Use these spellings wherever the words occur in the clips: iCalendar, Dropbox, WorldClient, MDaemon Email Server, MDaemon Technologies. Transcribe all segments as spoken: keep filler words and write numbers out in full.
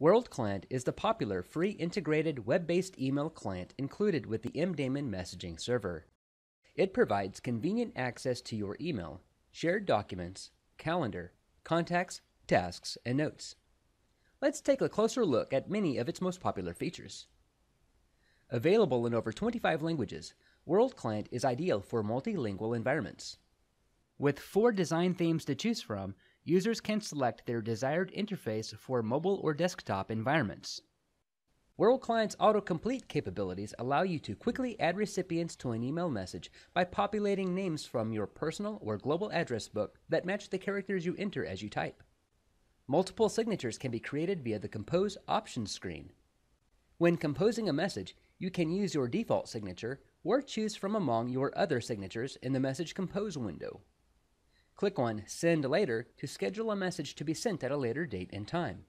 WorldClient is the popular free integrated web-based email client included with the MDaemon messaging server. It provides convenient access to your email, shared documents, calendar, contacts, tasks, and notes. Let's take a closer look at many of its most popular features. Available in over twenty-five languages, WorldClient is ideal for multilingual environments. With four design themes to choose from, users can select their desired interface for mobile or desktop environments. WorldClient's autocomplete capabilities allow you to quickly add recipients to an email message by populating names from your personal or global address book that match the characters you enter as you type. Multiple signatures can be created via the Compose options screen. When composing a message, you can use your default signature or choose from among your other signatures in the Message Compose window. Click on Send Later to schedule a message to be sent at a later date and time.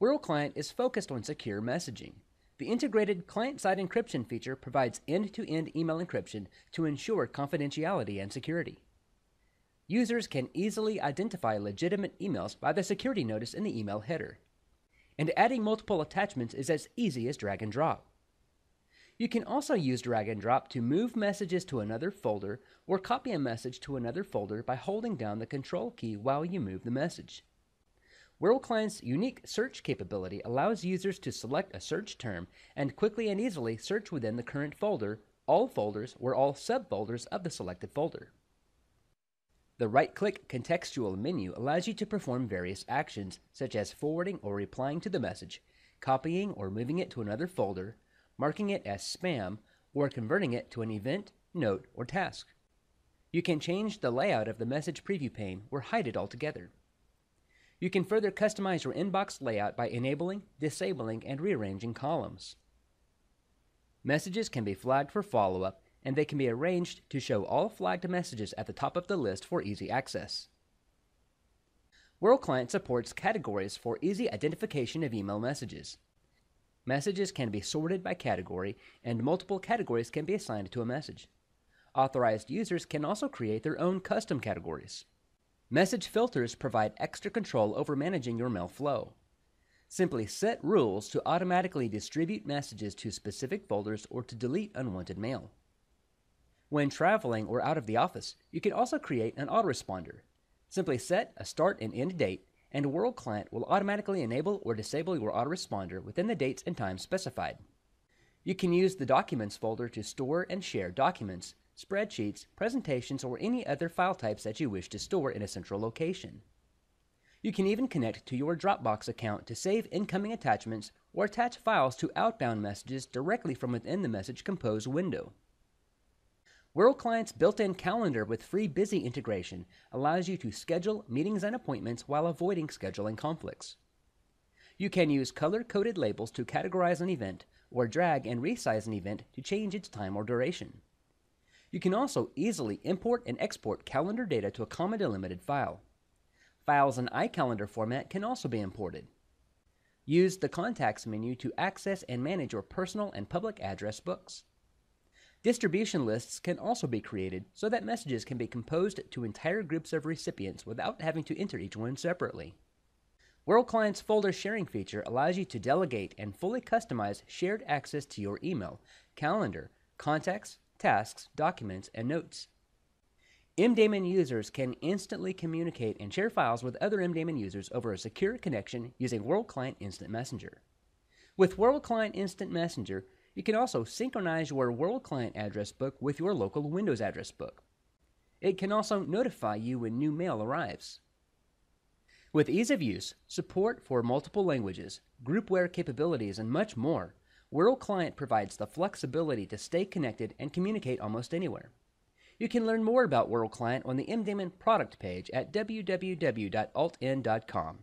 WorldClient is focused on secure messaging. The integrated client-side encryption feature provides end-to-end email encryption to ensure confidentiality and security. Users can easily identify legitimate emails by the security notice in the email header. And adding multiple attachments is as easy as drag and drop. You can also use drag and drop to move messages to another folder or copy a message to another folder by holding down the control key while you move the message. WorldClient's unique search capability allows users to select a search term and quickly and easily search within the current folder, all folders, or all subfolders of the selected folder. The right-click contextual menu allows you to perform various actions such as forwarding or replying to the message, copying or moving it to another folder, marking it as spam, or converting it to an event, note, or task. You can change the layout of the message preview pane or hide it altogether. You can further customize your inbox layout by enabling, disabling, and rearranging columns. Messages can be flagged for follow-up, and they can be arranged to show all flagged messages at the top of the list for easy access. WorldClient supports categories for easy identification of email messages. Messages can be sorted by category, and multiple categories can be assigned to a message. Authorized users can also create their own custom categories. Message filters provide extra control over managing your mail flow. Simply set rules to automatically distribute messages to specific folders or to delete unwanted mail. When traveling or out of the office, you can also create an autoresponder. Simply set a start and end date, and WorldClient will automatically enable or disable your autoresponder within the dates and times specified. You can use the Documents folder to store and share documents, spreadsheets, presentations, or any other file types that you wish to store in a central location. You can even connect to your Dropbox account to save incoming attachments or attach files to outbound messages directly from within the Message Compose window. WorldClient's built-in calendar with free busy integration allows you to schedule meetings and appointments while avoiding scheduling conflicts. You can use color-coded labels to categorize an event or drag and resize an event to change its time or duration. You can also easily import and export calendar data to a comma-delimited file. Files in iCalendar format can also be imported. Use the Contacts menu to access and manage your personal and public address books. Distribution lists can also be created so that messages can be composed to entire groups of recipients without having to enter each one separately. WorldClient's folder sharing feature allows you to delegate and fully customize shared access to your email, calendar, contacts, tasks, documents, and notes. MDaemon users can instantly communicate and share files with other MDaemon users over a secure connection using WorldClient Instant Messenger. With WorldClient Instant Messenger, you can also synchronize your WorldClient address book with your local Windows address book. It can also notify you when new mail arrives. With ease of use, support for multiple languages, groupware capabilities, and much more, WorldClient provides the flexibility to stay connected and communicate almost anywhere. You can learn more about WorldClient on the MDaemon product page at w w w dot alt n dot com.